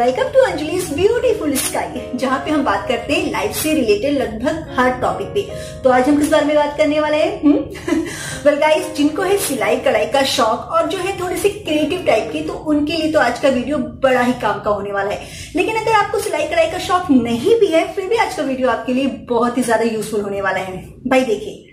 Welcome to Anjali's beautiful sky, जहाँ पे हम बात करते हैं लाइफ से रिलेटेड लगभग हर टॉपिक पे। तो आज हम किस बारे में बात करने वाले हैं? वेल गाइस, जिनको है सिलाई कढ़ाई का शौक और जो है थोड़े से क्रिएटिव टाइप की, तो उनके लिए तो आज का वीडियो बड़ा ही काम का होने वाला है। लेकिन अगर आपको सिलाई कढ़ाई का शौक नहीं भी है, फिर भी आज का वीडियो आपके लिए बहुत ही ज्यादा यूजफुल होने वाला है। भाई देखिए,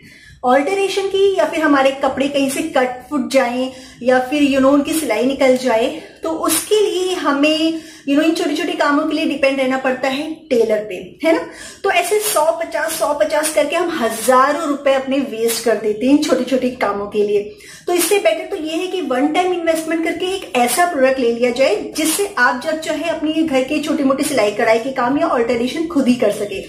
ऑल्टरेशन की या फिर हमारे कपड़े कहीं से कट फुट जाए या फिर उनकी सिलाई निकल जाए, तो उसके लिए हमें इन छोटे छोटे कामों के लिए डिपेंड रहना पड़ता है टेलर पे, है ना। तो ऐसे 100-50 करके हम हजारों रुपए अपने वेस्ट कर देते हैं छोटे छोटे कामों के लिए। तो इससे बेटर तो ये है कि वन टाइम इन्वेस्टमेंट करके एक ऐसा प्रोडक्ट ले लिया जाए जिससे आप जब चाहे अपने घर के छोटे मोटे सिलाई कढ़ाई के काम या ऑल्टरेशन खुद ही कर सके।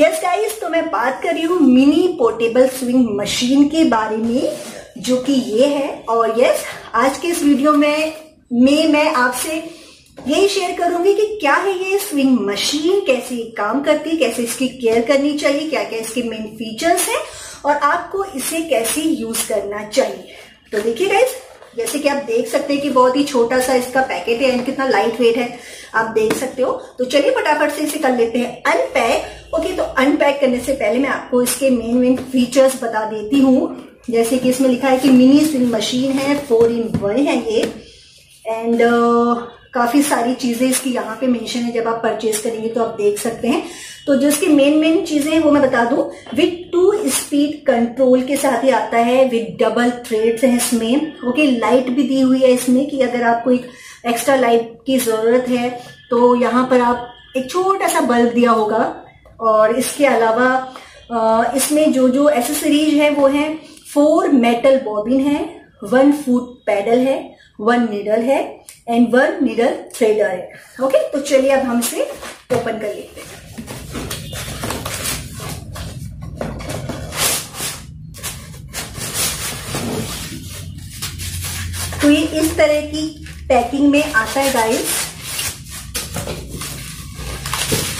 यस गाइस, तो मैं बात कर रही हूँ मिनी पोर्टेबल स्विंग मशीन के बारे में, जो कि ये है। और यस, आज के इस वीडियो में मैं आपसे यही शेयर करूंगी कि क्या है ये स्विंग मशीन, कैसे ये काम करती है, कैसे इसकी केयर करनी चाहिए, क्या क्या इसके मेन फीचर्स हैं और आपको इसे कैसे यूज करना चाहिए। तो देखिए गाइस, जैसे कि आप देख सकते हैं कि बहुत ही छोटा सा इसका पैकेट है एंड कितना लाइट वेट है, आप देख सकते हो। तो चलिए फटाफट से इसे कर लेते हैं अनपैक। ओके, तो अनपैक करने से पहले मैं आपको इसके मेन फीचर्स बता देती हूँ। जैसे कि इसमें लिखा है कि मिनी स्विंग मशीन है, 4 in 1 है ये, एंड काफी सारी चीजें इसकी यहाँ पे मेंशन है, जब आप परचेज करेंगे तो आप देख सकते हैं। तो जो इसकी मेन चीजें हैं वो मैं बता दूं। विद 2 स्पीड कंट्रोल के साथ ही आता है, विद डबल थ्रेड्स है इसमें। ओके, लाइट भी दी हुई है इसमें कि अगर आपको एक एक्स्ट्रा लाइट की जरूरत है तो यहाँ पर आप एक छोटा सा बल्ब दिया होगा। और इसके अलावा इसमें जो एसेसरीज है वो है 4 मेटल बॉबिन है, 1 फुट पैडल है, 1 नीडल है एंड 1 नीडल थ्रेडर है। ओके, तो चलिए अब हम इसे ओपन कर लेते हैं। तो ये इस तरह की पैकिंग में आता है गाइस।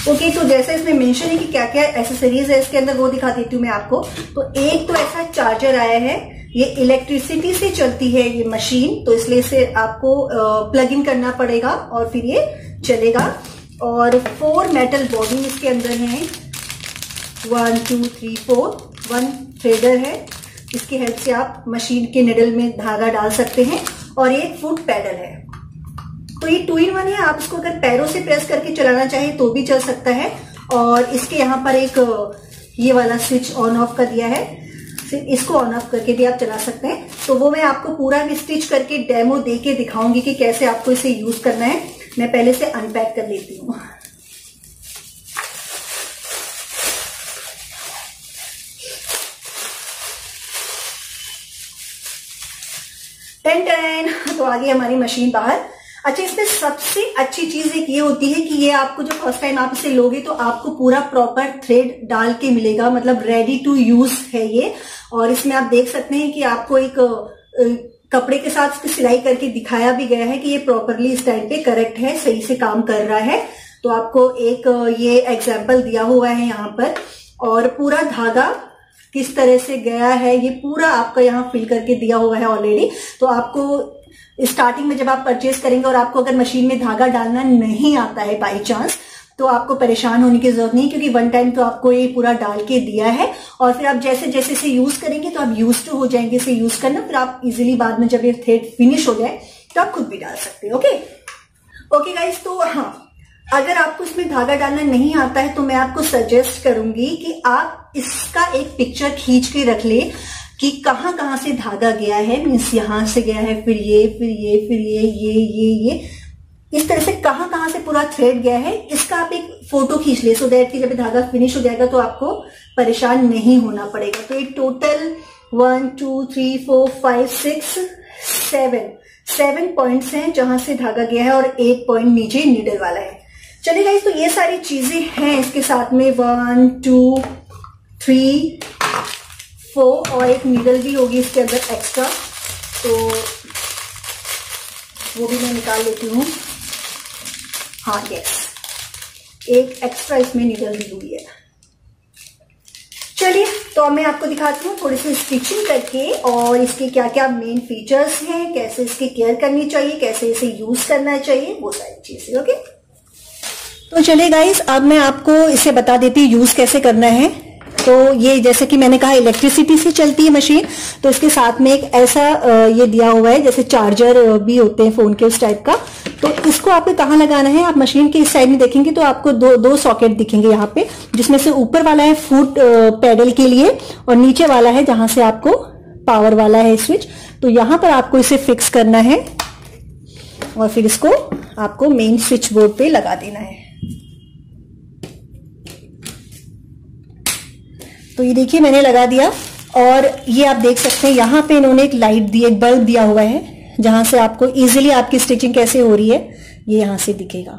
ओके, तो जैसे इसमें मेंशन है कि क्या क्या एसेसरीज है इसके अंदर, वो दिखा देती हूँ मैं आपको। तो एक तो ऐसा चार्जर आया है, ये इलेक्ट्रिसिटी से चलती है ये मशीन, तो इसलिए इसे आपको प्लग इन करना पड़ेगा और फिर ये चलेगा। और 4 मेटल बॉबिन इसके अंदर है, 1 2 3 4, 1 थ्रेडर है, इसकी हेल्प से आप मशीन के निडल में धागा डाल सकते हैं। और ये 1 फुट पैडल है, तो ये 2 in 1 है। आप इसको अगर पैरों से प्रेस करके चलाना चाहे तो भी चल सकता है। और इसके यहाँ पर एक ये वाला स्विच ऑन ऑफ का दिया है, इसको ऑन ऑफ करके भी आप चला सकते हैं। तो वो मैं आपको पूरा स्टिच करके डेमो देके दिखाऊंगी कि कैसे आपको इसे यूज करना है। मैं पहले से अनपैक कर लेती हूँ। तो आ गई हमारी मशीन बाहर। अच्छा, इसमें सबसे अच्छी चीज एक ये होती है कि ये आपको जो फर्स्ट टाइम आप इसे लोगे तो आपको पूरा प्रॉपर थ्रेड डाल के मिलेगा, मतलब रेडी टू यूज है ये। और इसमें आप देख सकते हैं कि आपको एक कपड़े के साथ सिलाई करके दिखाया भी गया है कि ये प्रॉपरली इस टाइम पे करेक्ट है, सही से काम कर रहा है। तो आपको एक ये एग्जाम्पल दिया हुआ है यहाँ पर, और पूरा धागा किस तरह से गया है ये पूरा आपका यहाँ फिल करके दिया हुआ है ऑलरेडी। तो आपको स्टार्टिंग में जब आप परचेज करेंगे और आपको अगर मशीन में धागा डालना नहीं आता है बाय चांस, तो आपको परेशान होने की जरूरत नहीं, क्योंकि वन टाइम तो आपको ये पूरा डाल के दिया है। और फिर आप जैसे जैसे इसे यूज करेंगे तो आप यूज टू हो जाएंगे इसे यूज करना। फिर आप इजीली बाद में जब ये थ्रेड फिनिश हो जाए तो आप खुद भी डाल सकते हो। ओके ओके गाइज, तो हाँ, अगर आपको इसमें धागा डालना नहीं आता है तो मैं आपको सजेस्ट करूंगी कि आप इसका एक पिक्चर खींच के रख ले कि कहाँ कहाँ से धागा गया है। मीन्स यहाँ से गया है, फिर ये, फिर ये, फिर ये, इस तरह से कहाँ कहाँ से पूरा थ्रेड गया है, इसका आप एक फोटो खींच ले, सो दैट कि जब धागा फिनिश हो जाएगा तो आपको परेशान नहीं होना पड़ेगा। तो ये टोटल 1 2 3 4 5 6 7 पॉइंट्स हैं जहां से धागा गया है, और 8 पॉइंट नीचे नीडल वाला है। चलिए गाइस, तो ये सारी चीजें हैं इसके साथ में, 1 2 3 4, और एक नीडल भी होगी इसके अंदर एक्स्ट्रा, तो वो भी मैं निकाल लेती हूँ। हाँ यस, एक एक्स्ट्रा इसमें नीडल भी हुई है। चलिए, तो अब मैं आपको दिखाती हूँ थोड़ी सी स्टिचिंग करके और इसके क्या क्या मेन फीचर्स हैं, कैसे इसकी केयर करनी चाहिए, कैसे इसे यूज करना चाहिए, वो सारी चीजें। ओके तो चलिए गाइस, अब मैं आपको इसे बता देती हूँ यूज कैसे करना है। तो ये जैसे कि मैंने कहा इलेक्ट्रिसिटी से चलती है मशीन, तो इसके साथ में एक ऐसा ये दिया हुआ है जैसे चार्जर भी होते हैं फोन के उस टाइप का। तो इसको आपको कहाँ लगाना है, आप मशीन के इस साइड में देखेंगे तो आपको दो सॉकेट दिखेंगे यहाँ पे, जिसमें से ऊपर वाला है फुट पैडल के लिए और नीचे वाला है जहां से आपको पावर वाला है स्विच। तो यहाँ पर आपको इसे फिक्स करना है और फिर इसको आपको मेन स्विच बोर्ड पे लगा देना है। तो ये देखिए मैंने लगा दिया और ये आप देख सकते हैं यहाँ पे इन्होंने एक लाइट दी, एक बल्ब दिया हुआ है जहां से आपको इजीली आपकी स्टिचिंग कैसे हो रही है ये यहाँ से दिखेगा।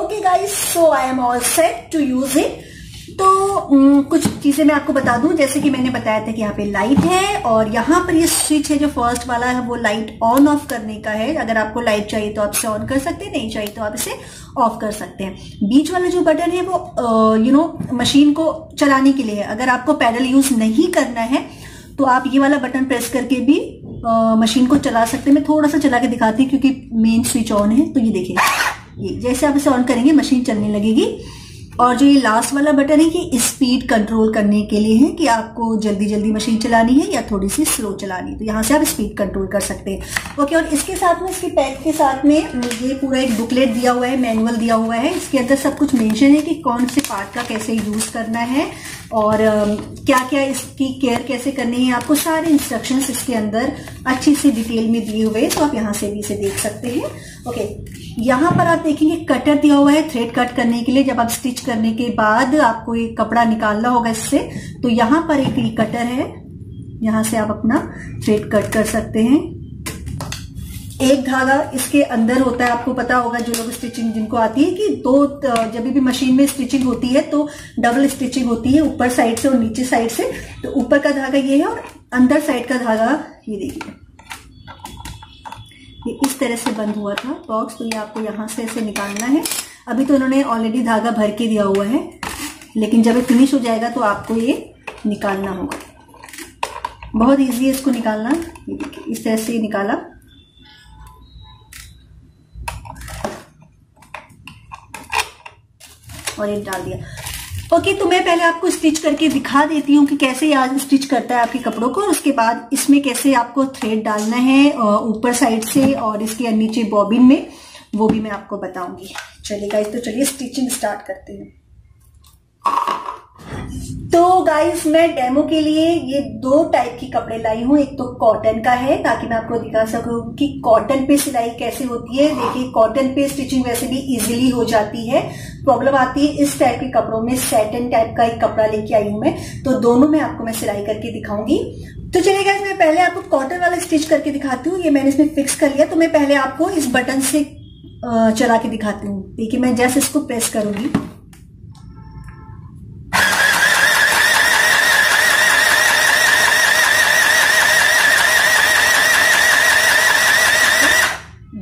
Okay guys, so I am all set to use it. तो कुछ चीजें मैं आपको बता दूं, जैसे कि मैंने बताया था कि यहाँ पे लाइट है और यहाँ पर ये स्विच है जो फर्स्ट वाला है वो लाइट ऑन ऑफ करने का है। अगर आपको लाइट चाहिए तो आप इसे ऑन कर सकते हैं, नहीं चाहिए तो आप इसे ऑफ कर सकते हैं। बीच वाला जो बटन है वो यू नो मशीन को चलाने के लिए है। अगर आपको पैडल यूज नहीं करना है तो आप ये वाला बटन प्रेस करके भी मशीन को चला सकते हैं। मैं थोड़ा सा चला के दिखाती हूँ क्योंकि मेन स्विच ऑन है। तो ये देखिए, जैसे आप इसे ऑन करेंगे मशीन चलने लगेगी। और जो ये लास्ट वाला बटन है ये स्पीड कंट्रोल करने के लिए है कि आपको जल्दी जल्दी मशीन चलानी है या थोड़ी सी स्लो चलानी है, तो यहाँ से आप स्पीड कंट्रोल कर सकते हैं। ओके, और इसके साथ में, इसके पैक के साथ में ये पूरा एक बुकलेट दिया हुआ है, मैनुअल दिया हुआ है। इसके अंदर सब कुछ मेंशन है कि कौन से पार्ट का कैसे यूज करना है और क्या क्या इसकी केयर कैसे करनी है। आपको सारे इंस्ट्रक्शंस इसके अंदर अच्छी सी डिटेल में दिए हुए हैं, तो आप यहाँ से भी इसे देख सकते हैं। ओके, यहाँ पर आप देखेंगे कटर दिया हुआ है थ्रेड कट करने के लिए। जब आप स्टिच करने के बाद आपको ये कपड़ा निकालना होगा इससे, तो यहाँ पर एक ये कटर है, यहाँ से आप अपना थ्रेड कट कर सकते हैं। एक धागा इसके अंदर होता है, आपको पता होगा जो लोग स्टिचिंग जिनको आती है कि जब भी मशीन में स्टिचिंग होती है तो डबल स्टिचिंग होती है, ऊपर साइड से और नीचे साइड से। तो ऊपर का धागा ये है और अंदर साइड का धागा ये देखिए इस तरह से बंद हुआ था बॉक्स। तो ये आपको यहाँ से ऐसे निकालना है। अभी तो उन्होंने ऑलरेडी धागा भर के दिया हुआ है, लेकिन जब ये फिनिश हो जाएगा तो आपको ये निकालना होगा। बहुत इजी है इसको निकालना, ये देखिए इस तरह से ये निकाला। और ये डाल दिया। ओके, तो मैं पहले आपको स्टिच करके दिखा देती हूँ कि कैसे आज स्टिच करता है आपके कपड़ों को, और उसके बाद इसमें कैसे आपको थ्रेड डालना है ऊपर साइड से और इसके नीचे बॉबिन में, वो भी मैं आपको बताऊंगी। चलिए गाइस, तो चलिए स्टिचिंग स्टार्ट करते हैं। तो गाइस, मैं डेमो के लिए ये दो टाइप के कपड़े लाई हूँ। एक तो कॉटन का है ताकि मैं आपको दिखा सकूँ कि कॉटन पे सिलाई कैसे होती है। देखिए, कॉटन पे स्टिचिंग वैसे भी इजीली हो जाती है, प्रॉब्लम आती है इस टाइप के कपड़ों में। सैटिन टाइप का एक कपड़ा लेके आई हूं मैं, तो दोनों में आपको मैं सिलाई करके दिखाऊंगी। तो चलिए गाइस, मैं पहले आपको कॉटन वाला स्टिच करके दिखाती हूँ। ये मैंने इसमें फिक्स कर लिया, तो मैं पहले आपको इस बटन से चला के दिखाती हूँ। देखिए, मैं जैसे इसको प्रेस करूंगी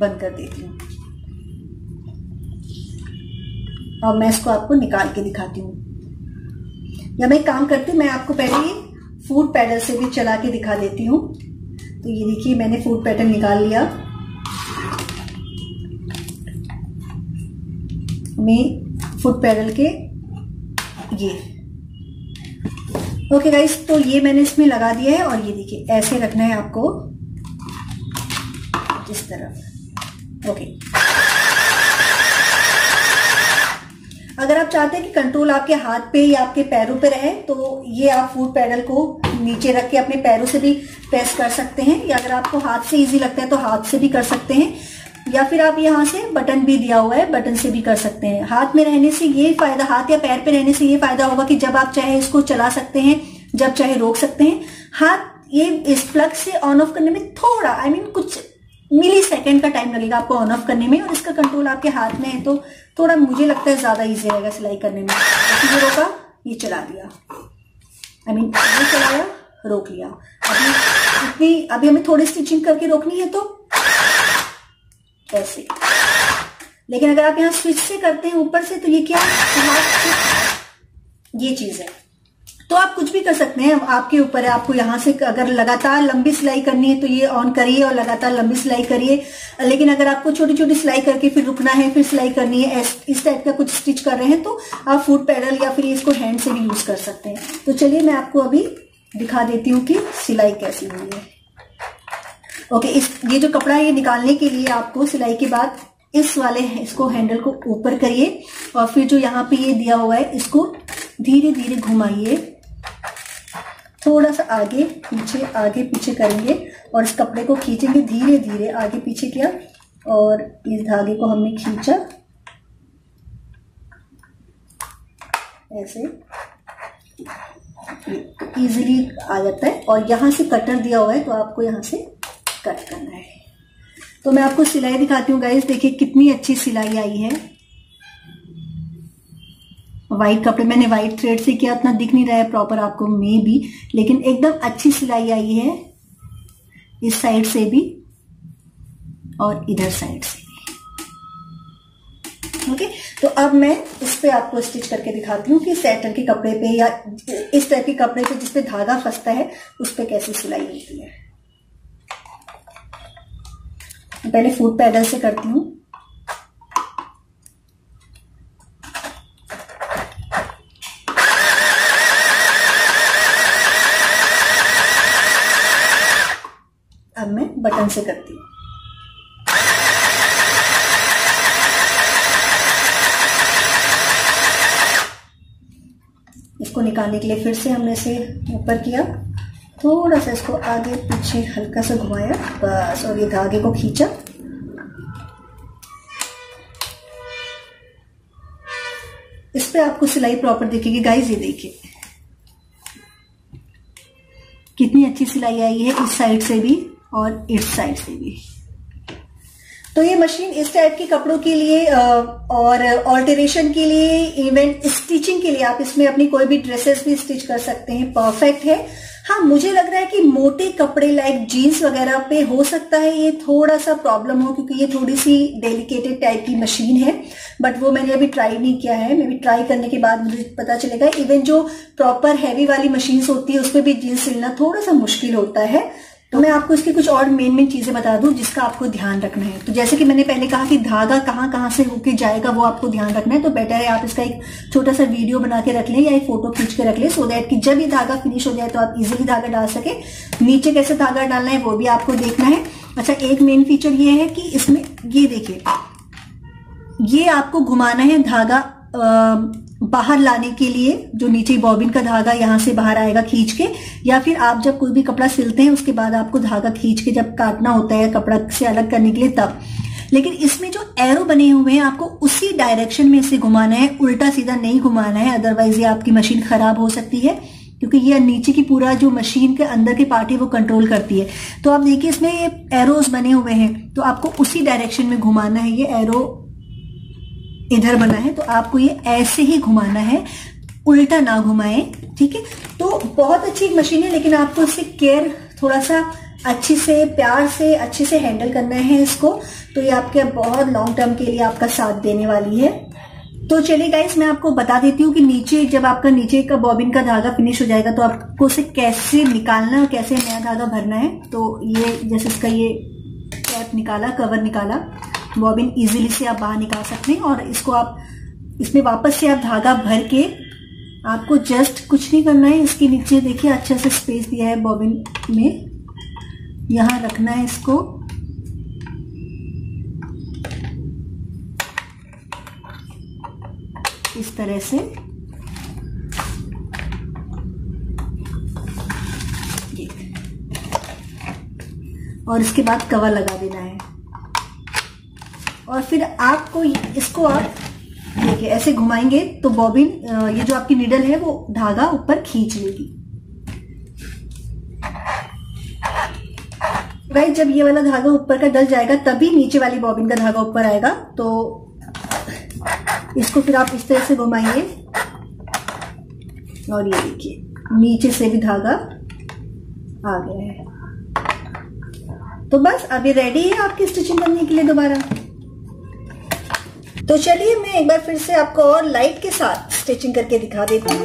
बंद कर देती हूँ। और मैं इसको आपको निकाल के दिखाती हूँ, या मैं काम करती हूँ, मैं आपको पहले फूट पैडल से भी चला के दिखा देती हूँ। तो ये देखिए, मैंने फूट पैटर्न निकाल लिया। मैं फूट पैडल के ये ओके गाइस, तो ये मैंने इसमें लगा दिया है। और ये देखिए, ऐसे रखना है आपको इस तरफ। ओके, अगर आप चाहते हैं कि कंट्रोल आपके हाथ पे या आपके पैरों पे रहे, तो ये आप फुट पैडल को नीचे रख के अपने पैरों से भी प्रेस कर सकते हैं, या अगर आपको हाथ से इजी लगता है तो हाथ से भी कर सकते हैं, या फिर आप यहाँ से बटन भी दिया हुआ है, बटन से भी कर सकते हैं। हाथ में रहने से ये फायदा, हाथ या पैर पे रहने से ये फायदा होगा कि जब आप चाहे इसको चला सकते हैं, जब चाहे रोक सकते हैं। हाथ ये इस प्लग से ऑन ऑफ करने में थोड़ा कुछ मिली सेकेंड का टाइम लगेगा आपको ऑन ऑफ करने में, और इसका कंट्रोल आपके हाथ में है तो थोड़ा मुझे लगता है ज्यादा इजी रहेगा सिलाई करने में। जैसे रोका, ये चला दिया, ये चलाया, रोक लिया। अभी हमें थोड़ी स्टिचिंग करके रोकनी है तो ऐसे, लेकिन अगर आप यहाँ स्विच से करते हैं ऊपर से तो ये क्या, ये चीज है। तो आप कुछ भी कर सकते हैं, आपके ऊपर है। आपको यहाँ से अगर लगातार लंबी सिलाई करनी है तो ये ऑन करिए और लगातार लंबी सिलाई करिए, लेकिन अगर आपको छोटी छोटी सिलाई करके फिर रुकना है, फिर सिलाई करनी है, इस टाइप का कुछ स्टिच कर रहे हैं तो आप फूट पैडल या फिर इसको हैंड से भी यूज कर सकते हैं। तो चलिए मैं आपको अभी दिखा देती हूँ कि सिलाई कैसी हुई है। ओके, इस ये जो कपड़ा है ये निकालने के लिए आपको सिलाई के बाद इस वाले इसको हैंडल को ऊपर करिए और फिर जो यहाँ पे ये दिया हुआ है इसको धीरे धीरे घुमाइए, थोड़ा सा आगे पीछे करेंगे और इस कपड़े को खींचेंगे धीरे धीरे आगे पीछे किया और इस धागे को हमने खींचा ऐसे इजीली आ जाता है। और यहाँ से कटर दिया हुआ है तो आपको यहाँ से कट करना है। तो मैं आपको सिलाई दिखाती हूँ गाइस, देखिए कितनी अच्छी सिलाई आई है। वाइट कपड़े मैंने वाइट थ्रेड से किया, उतना दिख नहीं रहा है प्रॉपर आपको मे भी, लेकिन एकदम अच्छी सिलाई आई है इस साइड से भी और इधर साइड से भी। ओके, तो अब मैं इस पे आपको स्टिच करके दिखाती हूँ कि सैटन के कपड़े पे या इस टाइप के कपड़े पे जिसपे धागा फंसता है उस पे कैसी सिलाई होती है। पहले फूट पैडल से करती हूँ। अब मैं बटन से करती हूँ। इसको निकालने के लिए फिर से हमने इसे ऊपर किया, थोड़ा सा इसको आगे पीछे हल्का सा घुमाया बस, और ये धागे को खींचा। इस पे आपको सिलाई प्रॉपर दिखेगी गाइस, ये देखिए कितनी अच्छी सिलाई आई है इस साइड से भी और इस साइड से भी। तो ये मशीन इस टाइप के कपड़ों के लिए और ऑल्टरेशन के लिए, इवन स्टिचिंग के लिए आप इसमें अपनी कोई भी ड्रेसेस भी स्टिच कर सकते हैं, परफेक्ट है। हाँ, मुझे लग रहा है कि मोटे कपड़े लाइक जीन्स वगैरह पे हो सकता है ये थोड़ा सा प्रॉब्लम हो, क्योंकि ये थोड़ी सी डेलिकेटेड टाइप की मशीन है, बट वो मैंने अभी ट्राई नहीं किया है। मैं भी ट्राई करने के बाद मुझे पता चलेगा। इवन जो प्रॉपर हैवी वाली मशीन्स होती है उस पर भी जीन्स सिलना थोड़ा सा मुश्किल होता है। तो मैं आपको इसकी कुछ और मेन चीजें बता दूं जिसका आपको ध्यान रखना है। तो जैसे कि मैंने पहले कहा कि धागा कहाँ कहाँ से होके जाएगा वो आपको ध्यान रखना है। तो बेटर है आप इसका एक छोटा सा वीडियो बना के रख लें या एक फोटो खींच के रख लें, सो दैट कि जब ये धागा फिनिश हो जाए तो आप इजिली धागा डाल सके। नीचे कैसे धागा डालना है वो भी आपको देखना है। अच्छा, एक मेन फीचर ये है कि इसमें ये देखिए ये आपको घुमाना है धागा बाहर लाने के लिए, जो नीचे बॉबिन का धागा यहाँ से बाहर आएगा खींच के, या फिर आप जब कोई भी कपड़ा सिलते हैं उसके बाद आपको धागा खींच के जब काटना होता है कपड़ा से अलग करने के लिए तब। लेकिन इसमें जो एरो बने हुए हैं आपको उसी डायरेक्शन में इसे घुमाना है, उल्टा सीधा नहीं घुमाना है, अदरवाइज ये आपकी मशीन खराब हो सकती है, क्योंकि ये नीचे की पूरा जो मशीन के अंदर के पार्ट है वो कंट्रोल करती है। तो आप देखिए इसमें ये एरोज बने हुए हैं तो आपको उसी डायरेक्शन में घुमाना है। ये एरो इधर बना है तो आपको ये ऐसे ही घुमाना है, उल्टा ना घुमाएं, ठीक है। तो बहुत अच्छी एक मशीन है, लेकिन आपको इससे केयर थोड़ा सा अच्छे से प्यार से अच्छे से हैंडल करना है इसको। तो ये आपके बहुत लॉन्ग टर्म के लिए आपका साथ देने वाली है। तो चलिए गाइस, मैं आपको बता देती हूँ कि नीचे जब आपका नीचे का बॉबिन का धागा फिनिश हो जाएगा तो आपको उसे कैसे निकालना है और कैसे नया धागा भरना है। तो ये जैसे इसका ये टैप निकाला, कवर निकाला, बॉबिन इजीली से आप बाहर निकाल सकते हैं और इसको आप इसमें वापस से आप धागा भर के आपको जस्ट कुछ नहीं करना है। इसके नीचे देखिए अच्छा सा स्पेस दिया है बॉबिन में, यहाँ रखना है इसको इस तरह से, और इसके बाद कवर लगा देना है। और फिर आपको इसको आप देखिए ऐसे घुमाएंगे तो बॉबिन ये जो आपकी निडल है वो धागा ऊपर खींच लेगी। राइट, जब ये वाला धागा ऊपर का डल जाएगा तभी नीचे वाली बॉबिन का धागा ऊपर आएगा। तो इसको फिर आप इस तरह से घुमाइए और ये देखिए नीचे से भी धागा आ गया है। तो बस अभी रेडी है आपकी स्टिचिंग करने के लिए दोबारा। तो चलिए मैं एक बार फिर से आपको और लाइट के साथ स्टिचिंग करके दिखा देती हूँ।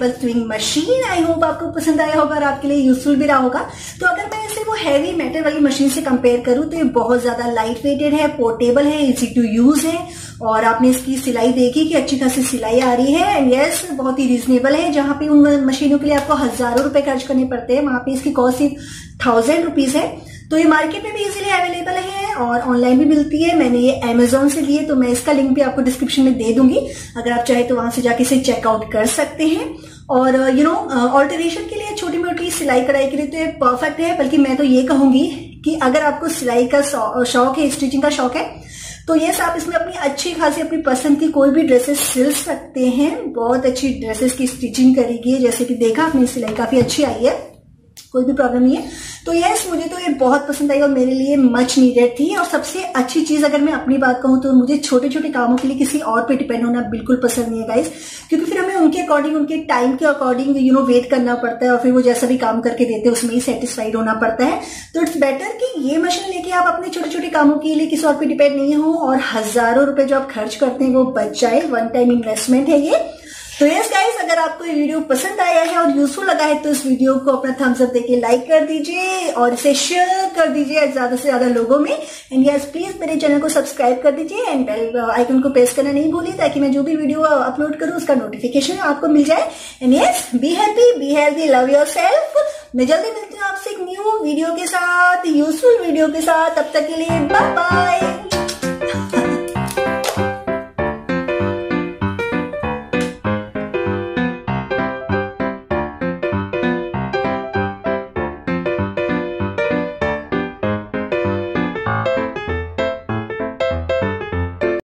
Vegetable swing machine. I hope आपको पसंद आया होगा और आपके लिए यूजफुल भी रहा होगा। तो अगर मैं इसे वो हैवी मेटल वाली मशीन से कंपेयर करूं तो ये बहुत ज्यादा लाइट वेटेड है, पोर्टेबल है, इजी टू यूज है और आपने इसकी सिलाई देखी कि अच्छी खासी सिलाई आ रही है। एंड यस, बहुत ही रीजनेबल है। जहां पे उन मशीनों के लिए आपको हजारों रुपए खर्च करने पड़ते हैं, वहां पे इसकी कॉस्ट सिर्फ 1000 रुपीज है। तो ये मार्केट में भी इजीली अवेलेबल है और ऑनलाइन भी मिलती है। मैंने ये अमेजॉन से ली है, तो मैं इसका लिंक भी आपको डिस्क्रिप्शन में दे दूंगी। अगर आप चाहे तो वहां से जाके इसे चेकआउट कर सकते हैं। और यू नो, ऑल्टरेशन के लिए, छोटी मोटी सिलाई कढ़ाई के लिए तो ये परफेक्ट है। बल्कि मैं तो ये कहूंगी कि अगर आपको सिलाई का शौक है, स्टिचिंग का शौक है, तो ये आप इसमें अपनी अच्छी खासी, अपनी पसंद की कोई भी ड्रेसेस सिल सकते हैं। बहुत अच्छी ड्रेसेस की स्टिचिंग करेगी। जैसे कि देखा आपने, सिलाई काफी अच्छी आई है, कोई भी प्रॉब्लम नहीं है। तो यस, मुझे तो ये बहुत पसंद आई और मेरे लिए मच नीडेड थी। और सबसे अच्छी चीज, अगर मैं अपनी बात कहूं, तो मुझे छोटे छोटे कामों के लिए किसी और पे डिपेंड होना बिल्कुल पसंद नहीं है गाइस, क्योंकि फिर हमें उनके अकॉर्डिंग, उनके टाइम के अकॉर्डिंग यू नो वेट करना पड़ता है और फिर वो जैसा भी काम करके देते हैं उसमें ही सेटिस्फाइड होना पड़ता है। तो इट्स बेटर कि ये मशीन लेके आप अपने छोटे छोटे कामों के लिए किसी और पे डिपेंड नहीं हो और हजारों रुपए जो आप खर्च करते हैं वो बच जाए। वन टाइम इन्वेस्टमेंट है ये। तो यस गाइस, अगर आपको ये वीडियो पसंद आया है और यूजफुल लगा है तो इस वीडियो को अपना थम्स अप देके लाइक कर दीजिए और इसे शेयर कर दीजिए ज्यादा से ज्यादा लोगों में। एंड यस, प्लीज मेरे चैनल को सब्सक्राइब कर दीजिए एंड बेल आइकन को प्रेस करना नहीं भूलिए, ताकि मैं जो भी वीडियो अपलोड करूं उसका नोटिफिकेशन आपको मिल जाए। And yes, be happy, be healthy, love yourself. मैं जल्दी मिलती हूँ आपसे एक न्यू वीडियो के साथ, यूजफुल वीडियो के साथ। तब तक के लिए बाय बाय।